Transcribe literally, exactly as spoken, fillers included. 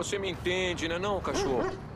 Você me entende, né não, cachorro?